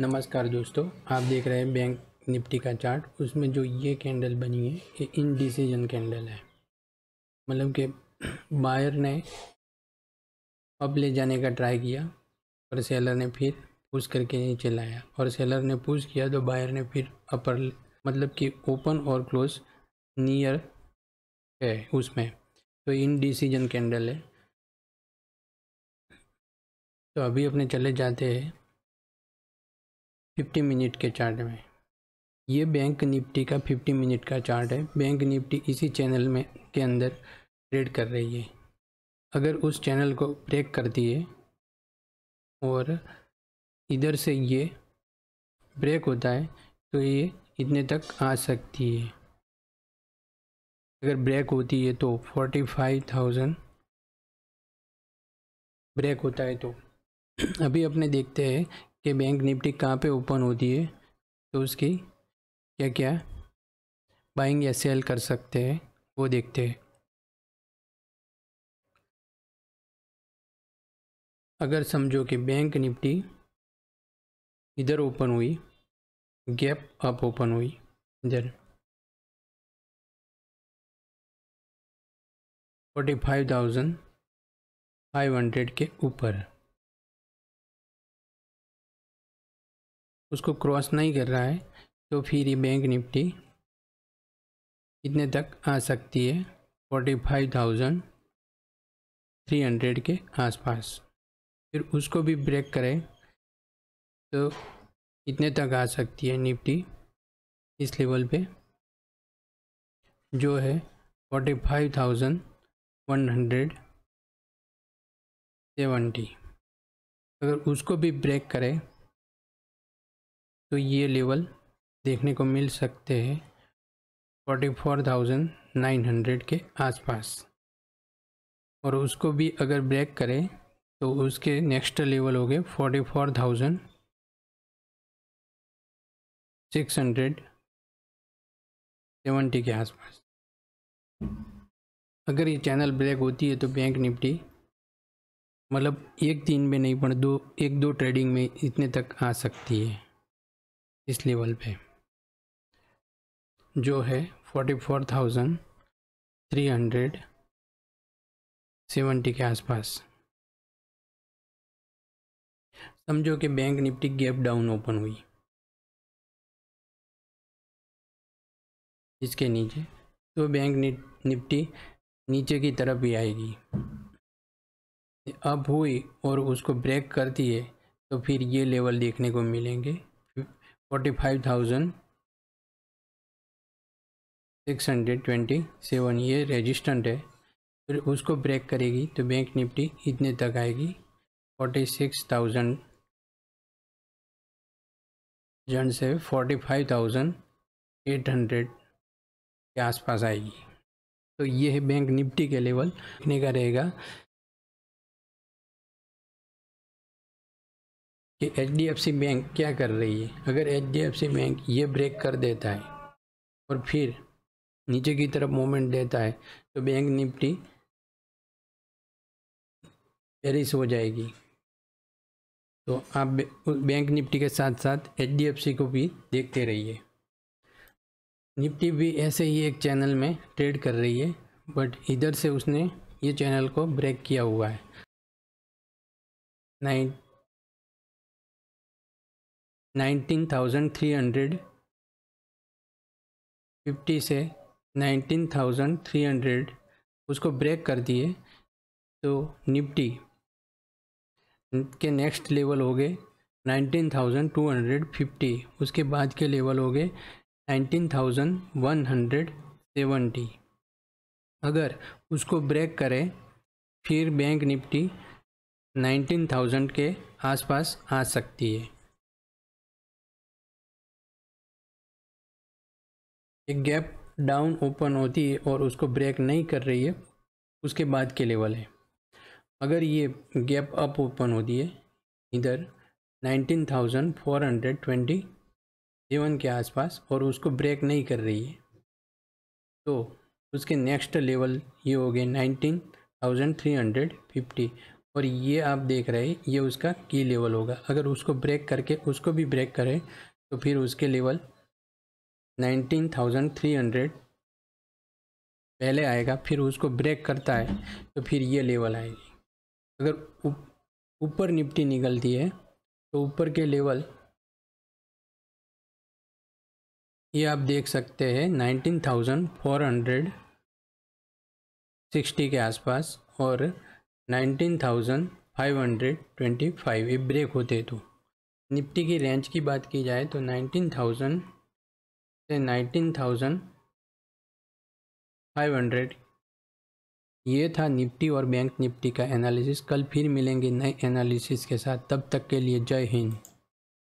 नमस्कार दोस्तों, आप देख रहे हैं बैंक निफ्टी का चार्ट। उसमें जो ये कैंडल बनी है ये इनडिसीजन कैंडल है, मतलब कि बायर ने अप ले जाने का ट्राई किया और सेलर ने फिर पुश करके नीचे लाया और सेलर ने पुश किया तो बायर ने फिर अपर, मतलब कि ओपन और क्लोज नियर है उसमें, तो इनडिसीजन कैंडल है। तो अभी अपने चले जाते हैं 50 मिनट के चार्ट में। ये बैंक निफ्टी का 50 मिनट का चार्ट है। बैंक निफ्टी इसी चैनल में के अंदर ट्रेड कर रही है। अगर उस चैनल को ब्रेक करती है और इधर से ये ब्रेक होता है तो ये इतने तक आ सकती है। अगर ब्रेक होती है तो 45,000 ब्रेक होता है। तो अभी अपने देखते हैं कि बैंक निफ्टी कहाँ पे ओपन होती है तो उसकी क्या क्या बाइंग या सेल कर सकते हैं वो देखते हैं। अगर समझो कि बैंक निफ्टी इधर ओपन हुई, गैप अप ओपन हुई इधर 45,500 के ऊपर, उसको क्रॉस नहीं कर रहा है तो फिर ये बैंक निफ्टी इतने तक आ सकती है, 45,300 के आसपास। फिर उसको भी ब्रेक करें तो इतने तक आ सकती है निफ्टी, इस लेवल पे जो है 45,170। अगर उसको भी ब्रेक करें तो ये लेवल देखने को मिल सकते हैं 44,900 के आसपास। और उसको भी अगर ब्रेक करें तो उसके नेक्स्ट लेवल हो गए 44,670 के आसपास। अगर ये चैनल ब्रेक होती है तो बैंक निफ्टी, मतलब एक दिन में नहीं पर एक दो ट्रेडिंग में इतने तक आ सकती है, इस लेवल पे जो है 44,370 के आसपास। समझो कि bank Nifty gap down open हुई इसके नीचे, तो बैंक निफ्टी नीचे की तरफ भी आएगी। अप हुई और उसको ब्रेक करती है तो फिर ये लेवल देखने को मिलेंगे 45,627, ये रेजिस्टेंट है। फिर उसको ब्रेक करेगी तो बैंक निफ्टी इतने तक आएगी 46,000 से 45,800 के आसपास आएगी। तो ये है बैंक निफ्टी के लेवल देखने का रहेगा कि HDFC बैंक क्या कर रही है। अगर HDFC बैंक ये ब्रेक कर देता है और फिर नीचे की तरफ मूवमेंट देता है तो बैंक निफ्टी पेरिस हो जाएगी। तो आप बैंक निफ्टी के साथ साथ HDFC को भी देखते रहिए। निफ्टी भी ऐसे ही एक चैनल में ट्रेड कर रही है, बट इधर से उसने ये चैनल को ब्रेक किया हुआ है 19,350 से 19,300 उसको ब्रेक कर दिए तो निफ्टी के नेक्स्ट लेवल हो गए 19,250, उसके बाद के लेवल हो गए 19,170। अगर उसको ब्रेक करें फिर बैंक निफ्टी 19,000 के आसपास आ सकती है। एक गैप डाउन ओपन होती है और उसको ब्रेक नहीं कर रही है, उसके बाद के लेवल है। अगर ये गैप अप ओपन होती है इधर 19,427 के आसपास और उसको ब्रेक नहीं कर रही है तो उसके नेक्स्ट लेवल ये हो गए 19,350। और ये आप देख रहे हैं ये उसका की लेवल होगा। अगर उसको ब्रेक करके उसको भी ब्रेक करें तो फिर उसके लेवल 19,300 पहले आएगा, फिर उसको ब्रेक करता है तो फिर ये लेवल आएगी। अगर ऊपर निफ्टी निकलती है तो ऊपर के लेवल ये आप देख सकते हैं 19,460 के आसपास और 19,525 ये ब्रेक होते हैं। तो निफ्टी की रेंज की बात की जाए तो 19,000 से 19,500 ये था निफ्टी और बैंक निफ्टी का एनालिसिस। कल फिर मिलेंगे नए एनालिसिस के साथ, तब तक के लिए जय हिंद।